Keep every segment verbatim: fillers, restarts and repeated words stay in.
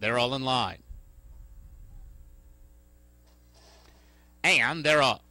They're all in line. And they're off.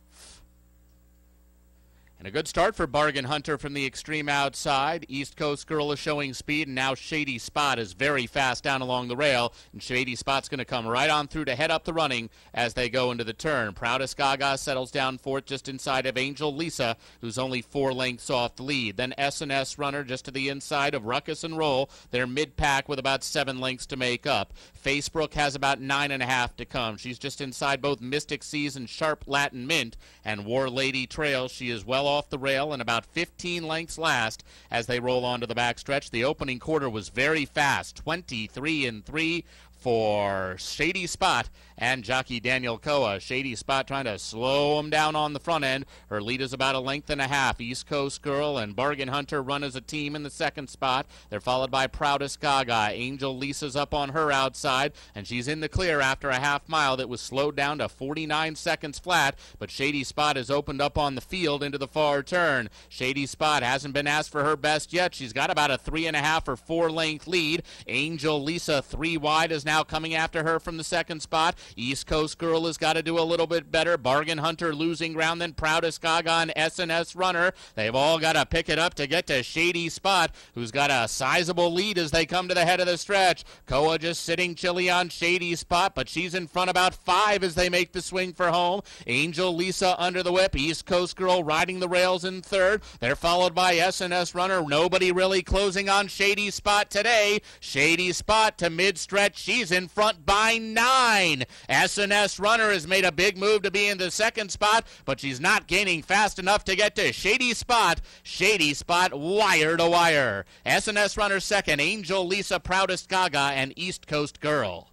And a good start for Bargain Hunter from the extreme outside. East Coast Girl is showing speed, and now Shady Spot is very fast down along the rail. And Shady Spot's going to come right on through to head up the running as they go into the turn. Proudest Gaga settles down fourth just inside of Angel Lisa, who's only four lengths off the lead. Then S and S Runner just to the inside of Ruckus and Roll. They're mid-pack with about seven lengths to make up. Facebrook has about nine and a half to come. She's just inside both Mystic Seas and Sharp Latin Mint. And War Lady Trail, she is well off the rail and about fifteen lengths last as they roll onto the backstretch. The opening quarter was very fast, twenty-three and three for Shady Spot and jockey Daniel Coa. Shady Spot trying to slow him down on the front end. Her lead is about a length and a half. East Coast Girl and Bargain Hunter run as a team in the second spot. They're followed by Proudest Gaga. Angel Lisa's up on her outside, and she's in the clear after a half mile that was slowed down to forty-nine seconds flat, but Shady Spot has opened up on the field into the far turn. Shady Spot hasn't been asked for her best yet. She's got about a three and a half or four length lead. Angel Lisa three wide is now coming after her from the second spot. East Coast Girl has got to do a little bit better. Bargain Hunter losing ground, then Proudest Gaga and S and S Runner. They've all got to pick it up to get to Shady Spot, who's got a sizable lead as they come to the head of the stretch. Coa just sitting chilly on Shady Spot, but she's in front about five as they make the swing for home. Angel Lisa under the whip. East Coast Girl riding the rails in third. They're followed by S and S Runner. Nobody really closing on Shady Spot today. Shady Spot to mid-stretch. She's in front by nine. S and S Runner has made a big move to be in the second spot, but she's not gaining fast enough to get to Shady Spot. Shady Spot wire to wire. S and S Runner second, Angel Lisa, Proudest Gaga, and East Coast Girl.